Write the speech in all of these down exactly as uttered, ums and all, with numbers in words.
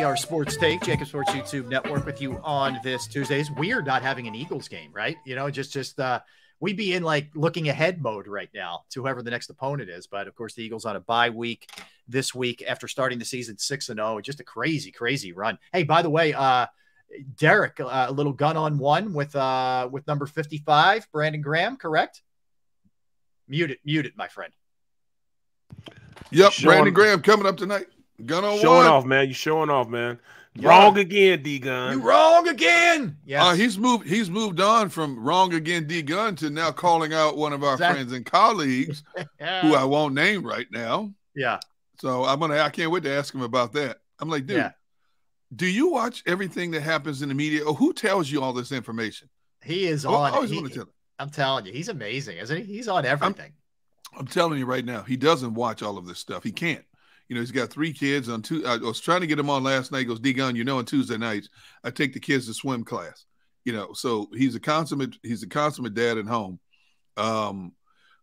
Daily, our sports take, JAKIB Sports YouTube Network, with you on this Tuesday. It's weird not having an Eagles game, right? You know, just just uh, we'd be in like looking ahead mode right now to whoever the next opponent is. But of course, the Eagles on a bye week this week after starting the season six and zero, just a crazy, crazy run. Hey, by the way, uh, Derrick, uh, a little gun on one with uh, with number fifty-five, Brandon Graham, correct? Mute it, mute it, my friend. Yep, showing, Brandon Graham coming up tonight. Gun on showing one. Off, man. You showing off, man. Yeah. Wrong again, D Gun. You wrong again. Yeah. Uh, he's moved. He's moved on from wrong again, D Gun, to now calling out one of our that... friends and colleagues, yeah. who I won't name right now. Yeah. So I'm gonna. I can't wait to ask him about that. I'm like, dude, yeah. do you watch everything that happens in the media, or who tells you all this information? He is oh, on. I always he, want to tell him. I'm telling you, he's amazing, isn't he? He's on everything. I'm, I'm telling you right now, he doesn't watch all of this stuff. He can't. You know, he's got three kids on two. I was trying to get him on last night. He goes, D-Gun, you know, on Tuesday nights, I take the kids to swim class, you know, so he's a consummate, he's a consummate dad at home. Um,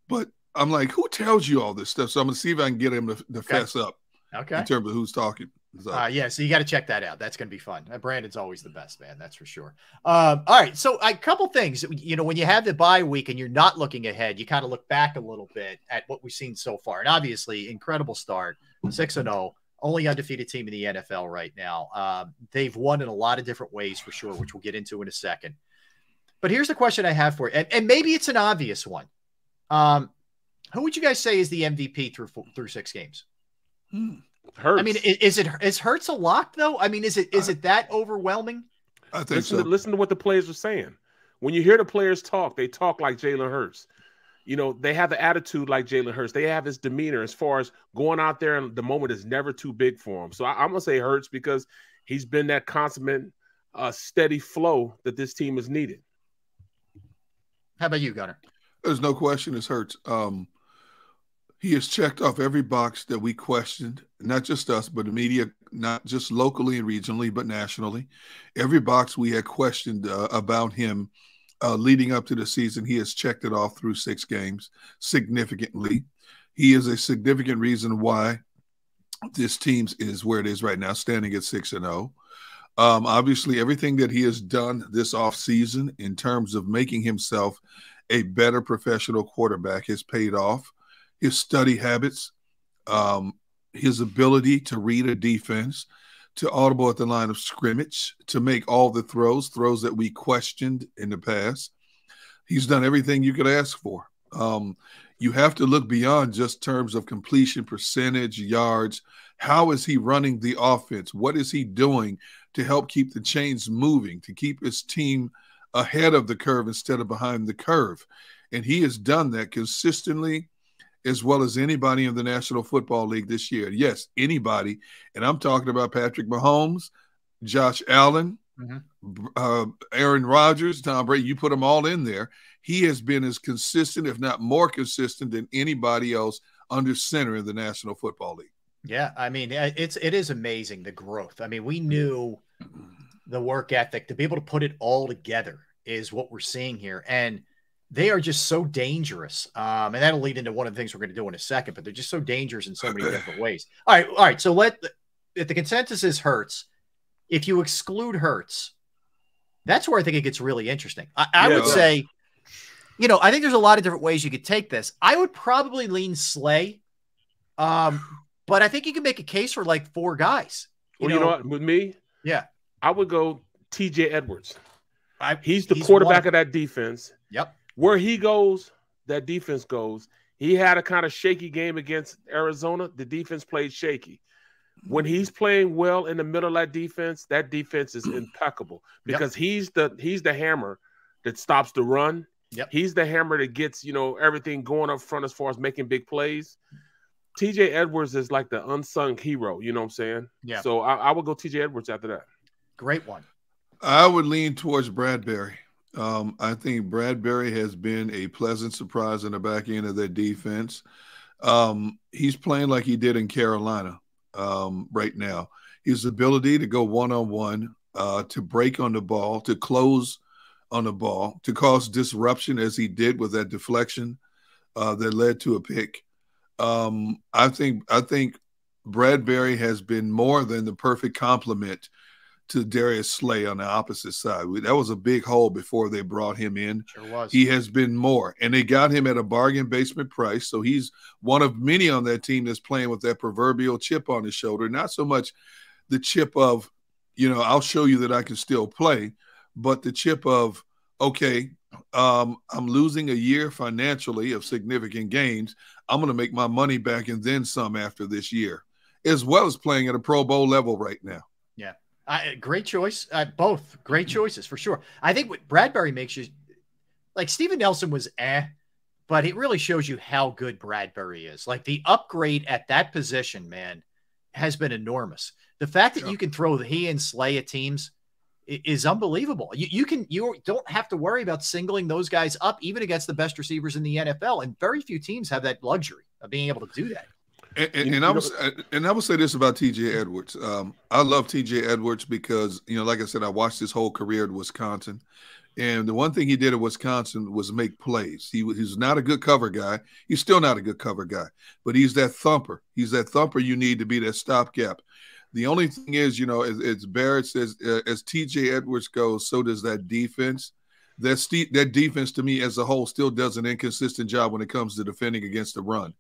but I'm like, who tells you all this stuff? So I'm going to see if I can get him to, to okay. fess up okay. in terms of who's talking. So. Uh, yeah, so you got to check that out. That's going to be fun. Uh, Brandon's always the best, man. That's for sure. Um, all right, so a couple things. You know, when you have the bye week and you're not looking ahead, you kind of look back a little bit at what we've seen so far. And obviously, incredible start, six and oh, only undefeated team in the N F L right now. Um, they've won in a lot of different ways for sure, which we'll get into in a second. But here's the question I have for you, and, and maybe it's an obvious one. Um, who would you guys say is the M V P through through six games? Hmm. Hurts. I mean, is it is Hurts a lock though? I mean, is it is it that overwhelming? I think listen so. To, listen to what the players are saying. When you hear the players talk, they talk like Jalen Hurts. You know, they have the attitude like Jalen Hurts. They have his demeanor as far as going out there, and the moment is never too big for him. So I, I'm gonna say Hurts because he's been that consummate, uh, steady flow that this team has needed. How about you, Gunner? There's no question. It's Hurts. Um, He has checked off every box that we questioned, not just us, but the media, not just locally and regionally, but nationally. Every box we had questioned uh, about him uh, leading up to the season, he has checked it off through six games significantly. He is a significant reason why this team is where it is right now, standing at six and oh. Um, obviously, everything that he has done this offseason in terms of making himself a better professional quarterback has paid off. His study habits, um, his ability to read a defense, to audible at the line of scrimmage, to make all the throws, throws that we questioned in the past. He's done everything you could ask for. Um, you have to look beyond just terms of completion, percentage, yards. How is he running the offense? What is he doing to help keep the chains moving, to keep his team ahead of the curve instead of behind the curve? And he has done that consistently, as well as anybody in the National Football League this year. Yes, anybody. And I'm talking about Patrick Mahomes, Josh Allen, mm-hmm. uh, Aaron Rodgers, Tom Brady. You put them all in there. He has been as consistent, if not more consistent, than anybody else under center in the National Football League. Yeah, I mean, it's it is amazing, the growth. I mean, we knew the work ethic. To be able to put it all together is what we're seeing here. And they are just so dangerous. Um, and that'll lead into one of the things we're going to do in a second, but they're just so dangerous in so many different ways. All right. All right. So let, if the consensus is Hurts, if you exclude Hurts, that's where I think it gets really interesting. I, I yeah. would say, you know, I think there's a lot of different ways you could take this. I would probably lean Slay. Um, but I think you can make a case for like four guys. You well, know? you know what? With me? Yeah. I would go T J Edwards. I, he's the he's quarterback one. of that defense. Yep. Where he goes, that defense goes. He had a kind of shaky game against Arizona. The defense played shaky. When he's playing well in the middle of that defense, that defense is impeccable because yep. he's the he's the hammer that stops the run. Yep. He's the hammer that gets, you know, everything going up front as far as making big plays. T J Edwards is like the unsung hero, you know what I'm saying? Yeah. So I, I would go T J Edwards after that. Great one. I would lean towards Bradbury. Um, I think Bradbury has been a pleasant surprise in the back end of their defense. Um, he's playing like he did in Carolina um, right now. His ability to go one-on-one, uh, to break on the ball, to close on the ball, to cause disruption as he did with that deflection uh, that led to a pick. Um, I think I think Bradbury has been more than the perfect complement to Darius Slay on the opposite side. That was a big hole before they brought him in. Sure was. He has been more, and they got him at a bargain basement price, so he's one of many on that team that's playing with that proverbial chip on his shoulder, not so much the chip of, you know, I'll show you that I can still play, but the chip of, okay, um, I'm losing a year financially of significant gains. I'm going to make my money back and then some after this year, as well as playing at a Pro Bowl level right now. Yeah. I, great choice. Uh, both great choices for sure. I think what Bradbury makes you, like Steven Nelson was eh, but it really shows you how good Bradbury is. Like the upgrade at that position, man, has been enormous. The fact that sure. you can throw the he and Slay at teams is unbelievable. You, you can, you don't have to worry about singling those guys up, even against the best receivers in the N F L. And very few teams have that luxury of being able to do that. And, and, and I was, and I will say this about T J. Edwards. Um, I love T J. Edwards because, you know, like I said, I watched his whole career at Wisconsin, and the one thing he did at Wisconsin was make plays. He was, he was not a good cover guy. He's still not a good cover guy, but he's that thumper. He's that thumper you need to be that stopgap. The only thing is, you know, as, as Barrett says, uh, as T J. Edwards goes, so does that defense. That st that defense, to me as a whole, still does an inconsistent job when it comes to defending against the run.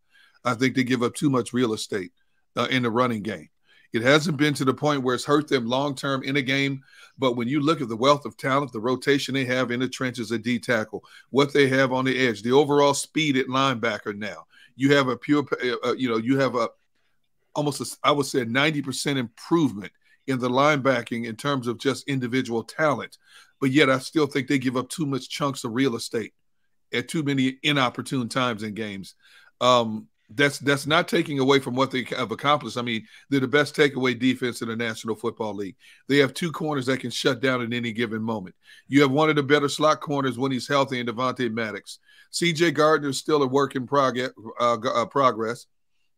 I think they give up too much real estate uh, in the running game. It hasn't been to the point where it's hurt them long-term in a game, but when you look at the wealth of talent, the rotation they have in the trenches at D-tackle, what they have on the edge, the overall speed at linebacker now, you have a pure, uh, you know, you have a almost, a, I would say, a ninety percent improvement in the linebacking in terms of just individual talent, but yet I still think they give up too much chunks of real estate at too many inopportune times in games. Um, That's that's not taking away from what they have accomplished. I mean, they're the best takeaway defense in the National Football League. They have two corners that can shut down at any given moment. You have one of the better slot corners when he's healthy in Devontae Maddox. C J. Gardner is still a work in prog uh, uh, progress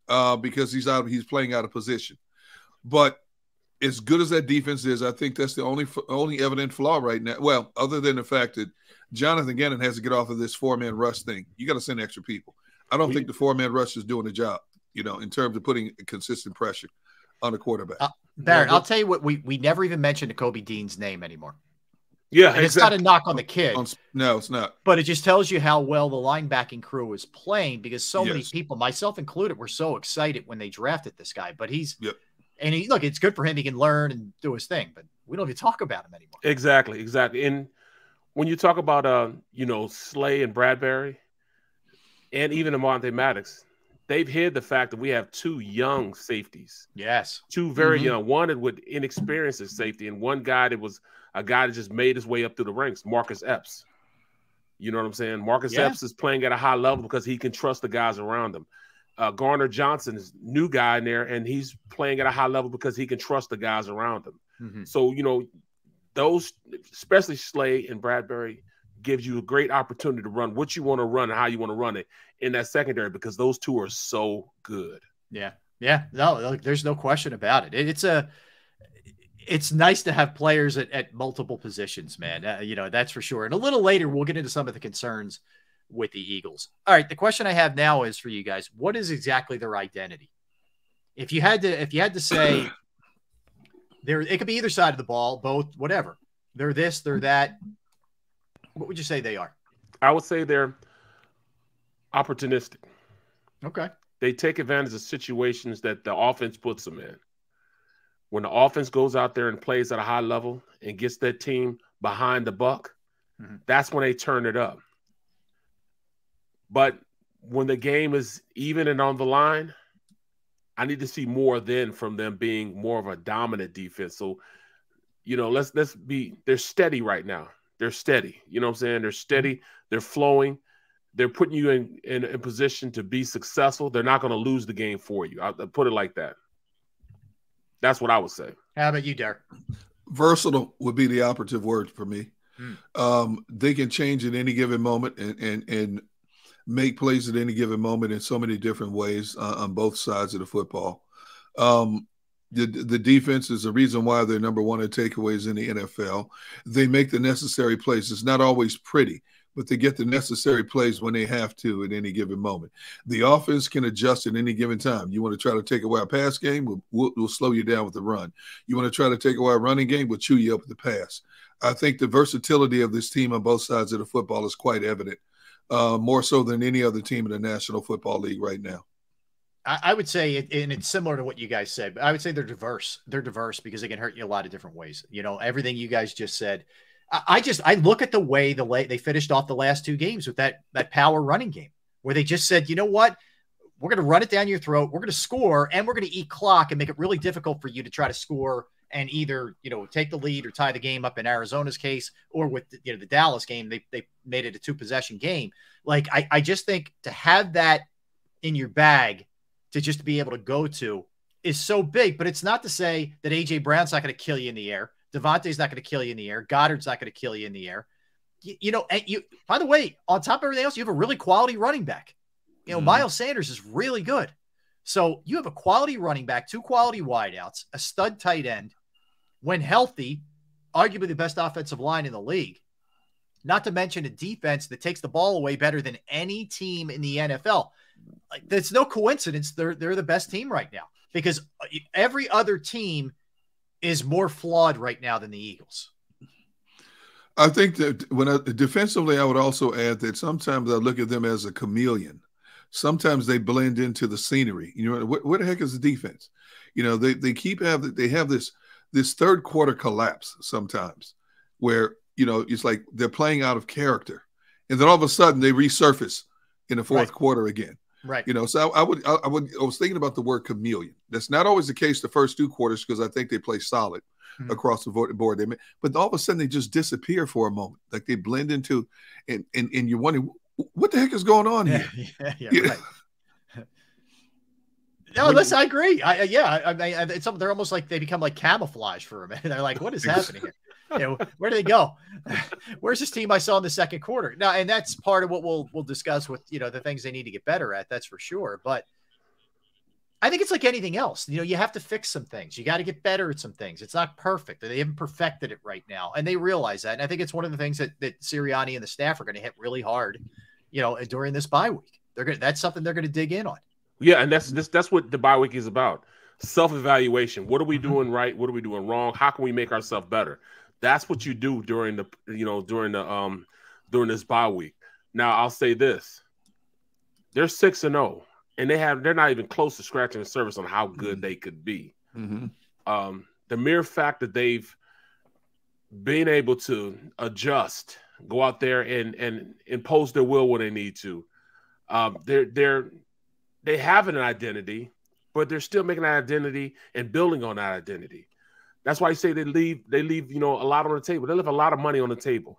uh, because he's out. He's playing out of position. But as good as that defense is, I think that's the only only evident flaw right now. Well, other than the fact that Jonathan Gannon has to get off of this four-man rush thing. You got to send extra people. I don't think the four-man rush is doing the job, you know, in terms of putting consistent pressure on a quarterback. Uh, Barrett, you know, I'll tell you what, we we never even mentioned Kobe Dean's name anymore. Yeah, and exactly. It's not a knock on the kid. On, no, it's not. But it just tells you how well the linebacking crew is playing because so yes. many people, myself included, were so excited when they drafted this guy. But he's yep. – and he, look, it's good for him. He can learn and do his thing, but we don't even talk about him anymore. Exactly, exactly. And when you talk about, uh, you know, Slay and Bradbury – and even Devontae Maddox, they've hid the fact that we have two young safeties. Yes. Two very mm-hmm. young, one with inexperience at safety, and one guy that was a guy that just made his way up through the ranks, Marcus Epps. You know what I'm saying? Marcus yeah. Epps is playing at a high level because he can trust the guys around him. Uh, Gardner-Johnson is a new guy in there, and he's playing at a high level because he can trust the guys around him. Mm-hmm. So, you know, those, especially Slay and Bradbury, gives you a great opportunity to run what you want to run and how you want to run it in that secondary because those two are so good. Yeah. Yeah. No, there's no question about it. It's a, it's nice to have players at, at multiple positions, man. Uh, you know, that's for sure. And a little later, we'll get into some of the concerns with the Eagles. All right. The question I have now is for you guys, what is exactly their identity? If you had to, if you had to say there, it could be either side of the ball, both, whatever. They're this, they're that. What would you say they are? I would say they're opportunistic. Okay. They take advantage of situations that the offense puts them in. When the offense goes out there and plays at a high level and gets that team behind the buck, mm-hmm. that's when they turn it up. But when the game is even and on the line, I need to see more then from them being more of a dominant defense. So, you know, let's let's be – they're steady right now. They're steady. You know what I'm saying? They're steady. They're flowing. They're putting you in, in, in position to be successful. They're not going to lose the game for you. I'll, I'll put it like that. That's what I would say. How about you, Derek? Versatile would be the operative word for me. Hmm. Um, they can change at any given moment and, and, and make plays at any given moment in so many different ways uh, on both sides of the football. Um The, the defense is the reason why they're number one in takeaways in the N F L. They make the necessary plays. It's not always pretty. but to get the necessary plays when they have to at any given moment. The offense can adjust at any given time. You want to try to take away our pass game, we'll, we'll, we'll slow you down with the run. You want to try to take away our running game, we'll chew you up with the pass. I think the versatility of this team on both sides of the football is quite evident, uh, more so than any other team in the National Football League right now. I would say, and it's similar to what you guys said, but I would say they're diverse. They're diverse because they can hurt you a lot of different ways. You know, everything you guys just said, I just, I look at the way the way they finished off the last two games with that, that power running game where they just said, you know what, we're going to run it down your throat. We're going to score and we're going to eat clock and make it really difficult for you to try to score and either, you know, take the lead or tie the game up in Arizona's case, or with, you know, the Dallas game, they, they made it a two possession game. Like, I, I just think to have that in your bag to just be able to go to is so big. But it's not to say that A J Brown's not going to kill you in the air. Devontae's not going to kill you in the air. Goddard's not going to kill you in the air. You, you know, and you, by the way, on top of everything else, you have a really quality running back. You know, mm. Miles Sanders is really good. So you have a quality running back, two quality wideouts, a stud tight end, when healthy, arguably the best offensive line in the league. Not to mention a defense that takes the ball away better than any team in the N F L. Like, there's no coincidence they're they're the best team right now, because every other team is more flawed right now than the Eagles. I think that when I, defensively, I would also add that sometimes I look at them as a chameleon. Sometimes they blend into the scenery. You know, what, what the heck is the defense? You know, they they keep have they have this this third quarter collapse sometimes, where, you know, it's like they're playing out of character, and then all of a sudden they resurface in the fourth right. quarter again. Right. You know, so I, I would, I, I would, I was thinking about the word chameleon. That's not always the case the first two quarters, because I think they play solid mm-hmm. across the board. They, but all of a sudden they just disappear for a moment. Like they blend into, and and, and you're wondering what the heck is going on yeah, here. Yeah, yeah, yeah. Right. No, listen, I agree. I, yeah, I, I, it's they're almost like they become like camouflage for a minute. They're like, what is happening here? You know, where do they go? Where's this team I saw in the second quarter? Now, and that's part of what we'll we'll discuss with, you know, the things they need to get better at, that's for sure. But I think it's like anything else. You know, you have to fix some things. You got to get better at some things. It's not perfect. They haven't perfected it right now, and they realize that. And I think it's one of the things that, that Sirianni and the staff are going to hit really hard, you know, during this bye week. They're going that's something they're going to dig in on. Yeah, and that's, that's that's what the bye week is about. Self-evaluation. What are we doing right? What are we doing wrong? How can we make ourselves better? That's what you do during the, you know, during the, um, during this bye week. Now I'll say this: they're six and zero, and they have they're not even close to scratching the surface on how good mm-hmm. they could be. Mm-hmm. Um, the mere fact that they've been able to adjust, go out there and and impose their will when they need to, um, they're they're they have an identity, but they're still making that identity and building on that identity. That's why you say they leave, they leave, you know, a lot on the table. They leave a lot of money on the table.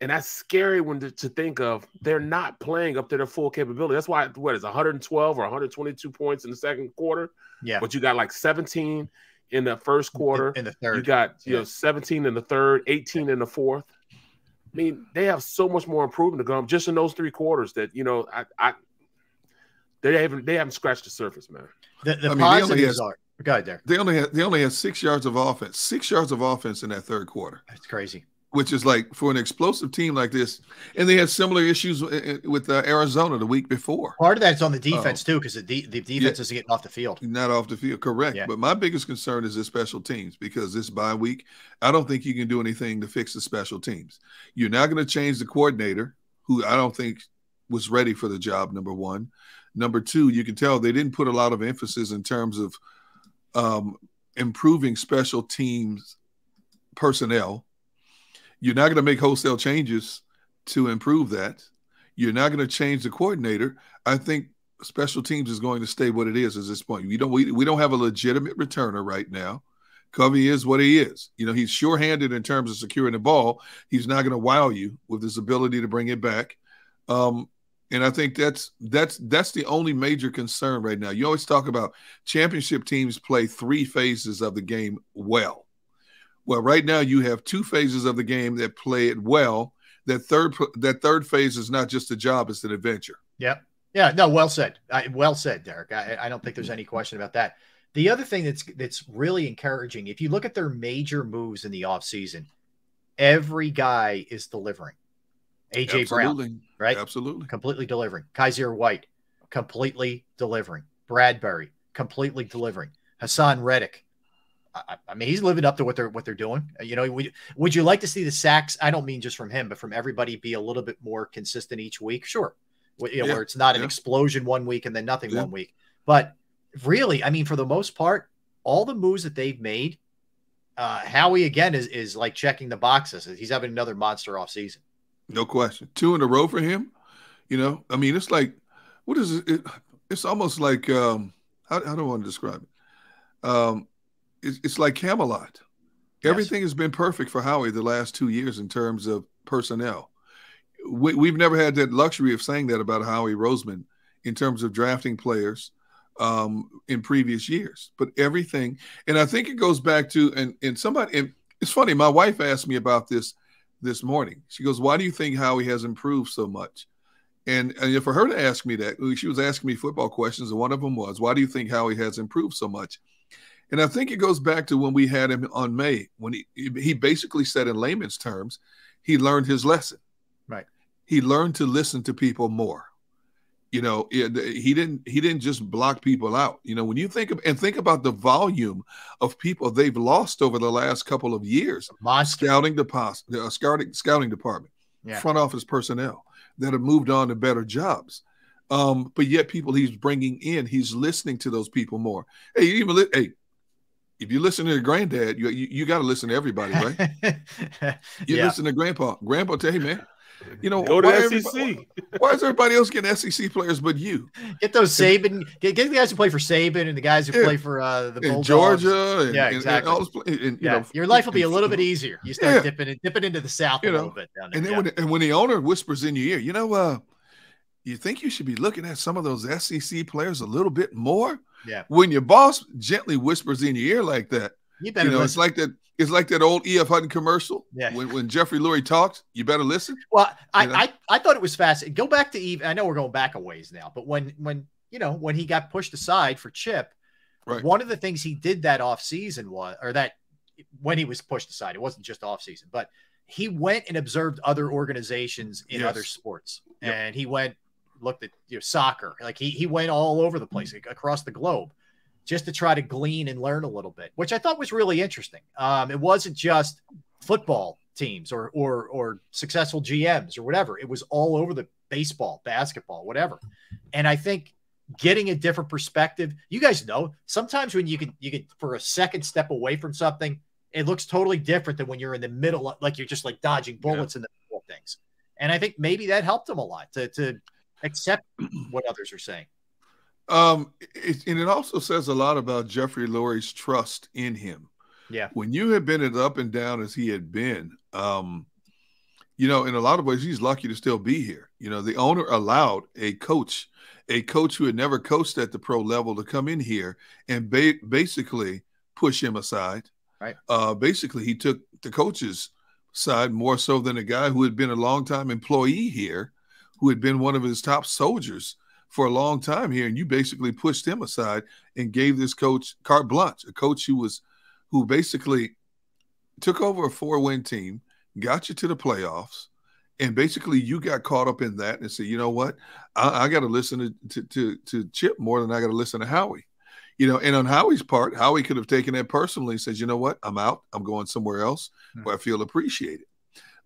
And that's scary when to, to think of they're not playing up to their full capability. That's why, what is one hundred twelve or one hundred twenty-two points in the second quarter? Yeah. But you got like seventeen in the first quarter. In, in the third. You got, you yeah. know, seventeen in the third, eighteen in the fourth. I mean, they have so much more improvement to come just in those three quarters that, you know, I, I they haven't, they haven't scratched the surface, man. The, the I mean, positives are. Go ahead, Derek. They only had they only had six yards of offense, six yards of offense in that third quarter. That's crazy. Which is like for an explosive team like this, and they had similar issues with uh, Arizona the week before. Part of that's on the defense uh, too, because the de the defense yeah, is getting off the field, not off the field, correct. Yeah. But my biggest concern is the special teams, because this bye week, I don't think you can do anything to fix the special teams. You're not going to change the coordinator, who I don't think was ready for the job. Number one, number two, you can tell they didn't put a lot of emphasis in terms of Um, improving special teams personnel. You're not going to make wholesale changes to improve that. You're not going to change the coordinator. I think special teams is going to stay what it is at this point. We don't we, we don't have a legitimate returner right now. Covey is what he is. You know, he's sure-handed in terms of securing the ball. He's not going to wow you with his ability to bring it back. Um, And I think that's that's that's the only major concern right now. You always talk about championship teams play three phases of the game well. Well, right now you have two phases of the game that play it well. That third that third phase is not just a job; it's an adventure. Yeah, yeah. No, well said. I, well said, Derek. I, I don't think there's any question about that. The other thing that's that's really encouraging, if you look at their major moves in the offseason, every guy is delivering. A J Absolutely. Brown, right? Absolutely. Completely delivering. Kaisier White, completely delivering. Bradbury, completely delivering. Hassan Reddick. I, I mean, he's living up to what they're what they're doing. You know, would, would you like to see the sacks? I don't mean just from him, but from everybody be a little bit more consistent each week. Sure. You know, yeah, where it's not yeah. an explosion one week and then nothing yeah. one week. But really, I mean, for the most part, all the moves that they've made, uh, Howie, again, is, is like checking the boxes. He's having another monster offseason. No question. Two in a row for him. You know, I mean, it's like, what is it? it it's almost like, um, how, how do I want to describe it? Um, it's, it's like Camelot. Yes. Everything has been perfect for Howie the last two years in terms of personnel. We, we've never had that luxury of saying that about Howie Roseman in terms of drafting players um, in previous years. But everything, and I think it goes back to, and, and somebody, and it's funny, my wife asked me about this this morning. She goes, why do you think Howie has improved so much? And, and for her to ask me that, she was asking me football questions, and one of them was, why do you think Howie has improved so much? And I think it goes back to when we had him on May, when he, he basically said in layman's terms, he learned his lesson. Right. He learned to listen to people more. You know, it, he didn't he didn't just block people out. You know, when you think of, and think about the volume of people they've lost over the last couple of years, Monster. scouting the uh, scouting scouting department, yeah. front office personnel that have moved on to better jobs. Um, but yet people he's bringing in, he's listening to those people more. Hey, even li hey, if you listen to your granddad, you you, you got to listen to everybody, right? you yeah. listen to grandpa. Grandpa tell you, man. You know, go to S E C. Why is everybody else getting S E C players but you? Get those Saban, get, get the guys who play for Saban and the guys who yeah. play for uh, the Bulldogs. Georgia, and, yeah, exactly. And, and all and, and, yeah. You know, your life will be a little bit easier. You start yeah. dipping and dipping into the South you a know, little bit down there. And then yeah. when, and when the owner whispers in your ear, you know, uh, you think you should be looking at some of those S E C players a little bit more. Yeah. When your boss gently whispers in your ear like that, you better. You know, listen. It's like that. It's like that old E F Hutton commercial. Yeah. When, when Jeffrey Lurie talks, you better listen. Well, I, you know? I, I thought it was fascinating. Go back to E F. I know we're going back a ways now, but when, when, you know, when he got pushed aside for Chip, right. one of the things he did that off season was, or that when he was pushed aside, it wasn't just off season, but he went and observed other organizations in yes. other sports. Yep. And he went, looked at you know, soccer. Like he, he went all over the place mm-hmm. across the globe, just to try to glean and learn a little bit, which I thought was really interesting. Um, it wasn't just football teams or, or, or successful G Ms or whatever. It was all over the baseball, basketball, whatever. And I think getting a different perspective, you guys know, sometimes when you can, you can for a second step away from something, it looks totally different than when you're in the middle, of, like you're just like dodging bullets yeah. in the middle of things. And I think maybe that helped him a lot to, to accept what others are saying. Um, it, and it also says a lot about Jeffrey Lurie's trust in him. Yeah. When you had been as up and down as he had been, um, you know, in a lot of ways, he's lucky to still be here. You know, the owner allowed a coach, a coach who had never coached at the pro level to come in here and ba basically push him aside. Right. Uh, basically, he took the coach's side more so than a guy who had been a longtime employee here, who had been one of his top soldiers for a long time here, and you basically pushed him aside and gave this coach carte blanche, a coach who was, who basically took over a four-win team, got you to the playoffs, and basically you got caught up in that and said, you know what, I, I got to listen to, to to Chip more than I got to listen to Howie. You know, and on Howie's part, Howie could have taken that personally and said, you know what, I'm out, I'm going somewhere else mm-hmm. where I feel appreciated.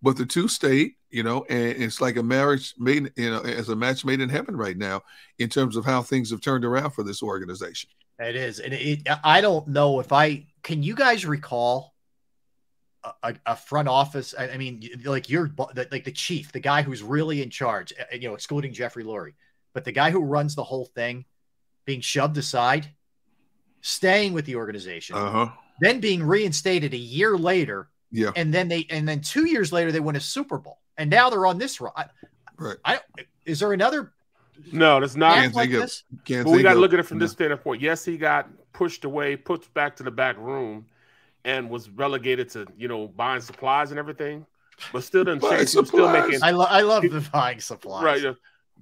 But the two stayed, you know, and it's like a marriage made, you know, as a match made in heaven right now in terms of how things have turned around for this organization. It is. And it, I don't know if I can you guys recall a, a front office? I mean, like you're like the chief, the guy who's really in charge, you know, excluding Jeffrey Lurie, but the guy who runs the whole thing being shoved aside, staying with the organization, uh-huh. then being reinstated a year later. Yeah. And then they, and then two years later, they win a Super Bowl. And now they're on this run. I, right. I, is there another? No, that's not. Can't like this? Can't well, we got to look at it from no. this standpoint. Yes, he got pushed away, pushed back to the back room, and was relegated to, you know, buying supplies and everything. But still didn't change. He was still making, I, lo I love he, the buying supplies. Right. Yeah.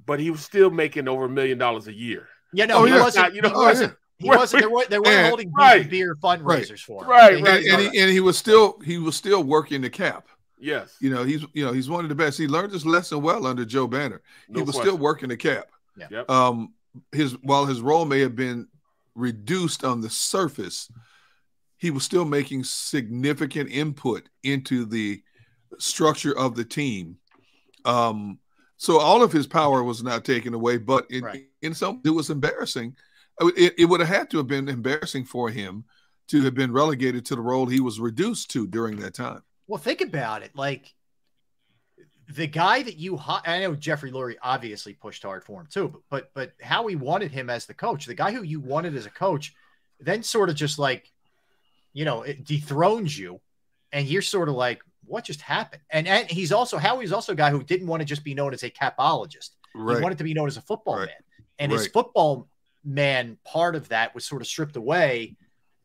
But he was still making over a million dollars a year. Yeah, no, oh, he yeah. wasn't. Not, you know, oh, wasn't. Yeah. He wasn't. They weren't, they weren't and, holding right, beer fundraisers for him. Right, right, and, and, he, and he was still he was still working the cap. Yes. You know, he's, you know, he's one of the best. He learned his lesson well under Joe Banner. No he was question. still working the cap. Yeah. Yep. Um, his, while his role may have been reduced on the surface, he was still making significant input into the structure of the team. Um, so all of his power was not taken away, but it, right. in some, it was embarrassing. It, it would have had to have been embarrassing for him to have been relegated to the role he was reduced to during that time. Well, think about it. Like the guy that you, I know Jeffrey Lurie obviously pushed hard for him too, but, but how he wanted him as the coach, the guy who you wanted as a coach, then sort of just like, you know, it dethrones you and you're sort of like, what just happened? And, and he's also, Howie's also a guy who didn't want to just be known as a capologist. Right. He wanted to be known as a football right. man, and right. his football man part of that was sort of stripped away.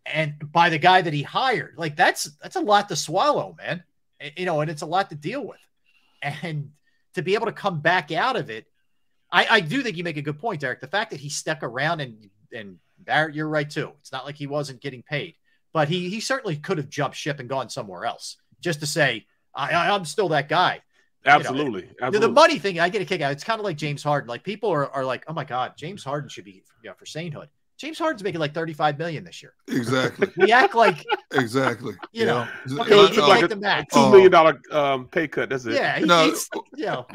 And by the guy that he hired, like that's, that's a lot to swallow, man. You know, and it's a lot to deal with, and to be able to come back out of it. I, I do think you make a good point, Derek. The fact that he stuck around, and, and Barrett, you're right too. It's not like he wasn't getting paid, but he, he certainly could have jumped ship and gone somewhere else just to say, I, I I'm still that guy. Absolutely. You know, absolutely. The money thing, I get a kick out. It's kind of like James Harden. Like people are, are like, oh my God, James Harden should be, you know, for sainthood. James Harden's making like thirty-five million this year. Exactly. We act like exactly. You know, yeah. okay, it like a, the max. a two million dollar um, pay cut. That's it. Yeah. He, no. You know,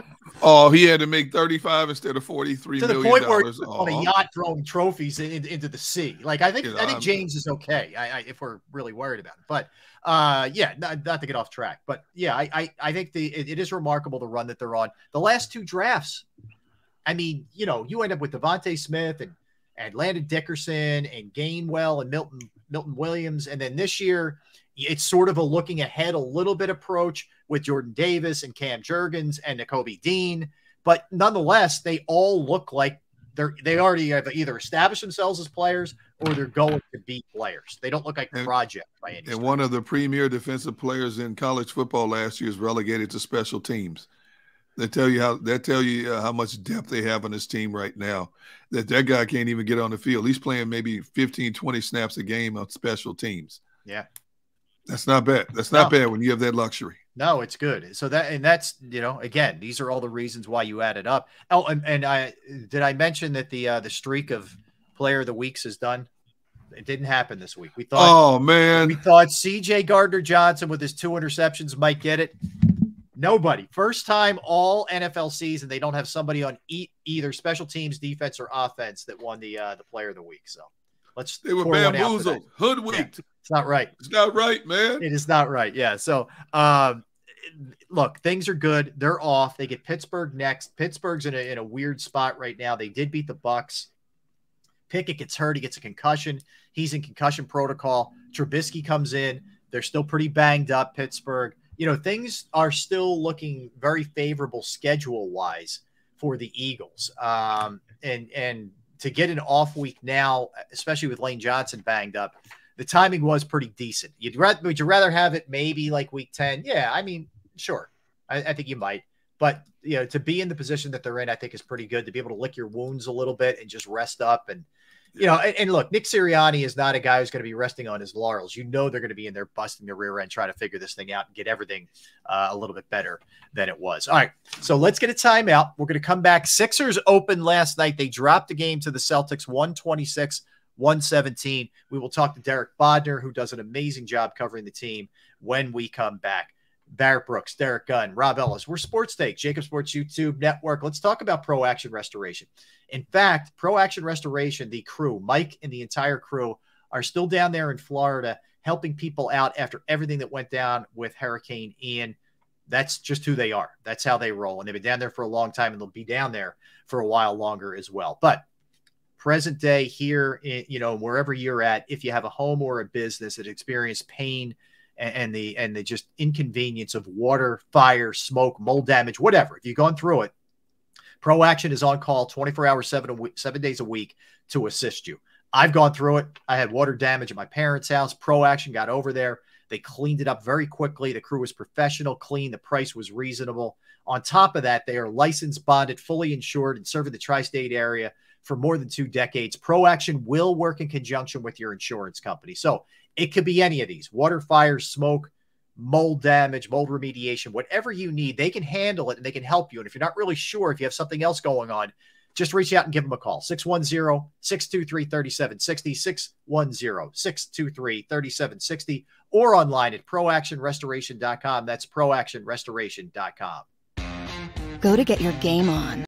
oh, he had to make thirty-five instead of forty-three to million the point dollars. Where on a yacht throwing trophies in, in, into the sea. Like I think you know, I think I'm, James is okay. I, I, if we're really worried about it, but uh, yeah, not, not to get off track, but yeah, I I, I think the it, it is remarkable the run that they're on. The last two drafts, I mean, you know, you end up with DeVonta Smith and. and Landon Dickerson and Gainwell and Milton Milton Williams. And then this year, it's sort of a looking ahead a little bit approach with Jordan Davis and Cam Jurgens and Nakobe Dean. But nonetheless, they all look like they're they already have either established themselves as players or they're going to be players. They don't look like a project by any And style. One of the premier defensive players in college football last year is relegated to special teams. They tell you how they tell you uh, how much depth they have on this team right now. That that guy can't even get on the field. He's playing maybe fifteen, twenty snaps a game on special teams. Yeah, that's not bad. That's not no. bad when you have that luxury. No, it's good. So that and that's you know again, these are all the reasons why you add it up. Oh, and, and I did I mention that the uh, the streak of player of the weeks is done. It didn't happen this week. We thought. Oh man, we thought C J Gardner-Johnson with his two interceptions might get it. Nobody. First time all N F L season, they don't have somebody on e either special teams, defense, or offense that won the uh, the player of the week. So let's. They were bamboozled, hoodwinked. Yeah, it's not right. It's not right, man. It is not right. Yeah. So um, look, things are good. They're off. They get Pittsburgh next. Pittsburgh's in a in a weird spot right now. They did beat the Bucs. Pickett gets hurt. He gets a concussion. He's in concussion protocol. Trubisky comes in. They're still pretty banged up. Pittsburgh. You know, things are still looking very favorable schedule-wise for the Eagles. Um, and and to get an off week now, especially with Lane Johnson banged up, the timing was pretty decent. You'd rather, would you rather have it maybe like week ten? Yeah, I mean, sure. I, I think you might. But, you know, to be in the position that they're in, I think is pretty good. To be able to lick your wounds a little bit and just rest up. And, you know, and, and look, Nick Sirianni is not a guy who's going to be resting on his laurels. You know they're going to be in there busting their rear end, trying to figure this thing out and get everything uh, a little bit better than it was. All right, so let's get a timeout. We're going to come back. Sixers opened last night. They dropped the game to the Celtics, one twenty-six, one seventeen. We will talk to Derek Bodner, who does an amazing job covering the team when we come back. Barrett Brooks, Derek Gunn, Rob Ellis. We're Sports Take, JAKIB Sports YouTube Network. Let's talk about Pro Action Restoration. In fact, Pro Action Restoration, the crew, Mike and the entire crew, are still down there in Florida helping people out after everything that went down with Hurricane Ian. That's just who they are. That's how they roll. And they've been down there for a long time, and they'll be down there for a while longer as well. But present day here, in, you know, wherever you're at, if you have a home or a business that experienced pain, and the and the just inconvenience of water, fire, smoke, mold damage, whatever. If you've gone through it, Pro Action is on call twenty-four hours, seven, seven days a week to assist you. I've gone through it. I had water damage at my parents' house. Pro Action got over there. They cleaned it up very quickly. The crew was professional, clean. The price was reasonable. On top of that, they are licensed, bonded, fully insured, and serving the tri-state area for more than two decades. Pro Action will work in conjunction with your insurance company. So, it could be any of these: water, fire, smoke, mold damage, mold remediation, whatever you need, they can handle it and they can help you. And if you're not really sure, if you have something else going on, just reach out and give them a call. six one zero, six two three, three seven six zero, six one zero, six two three, three seven six zero, or online at pro action restoration dot com. That's pro action restoration dot com. Go to get your game on.